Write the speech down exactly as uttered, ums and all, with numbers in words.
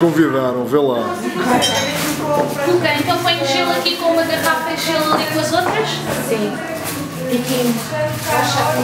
Convidar um velado. Ok, então põe gelo aqui com uma garrafa e gelo ali com as outras? Sim. E aqui.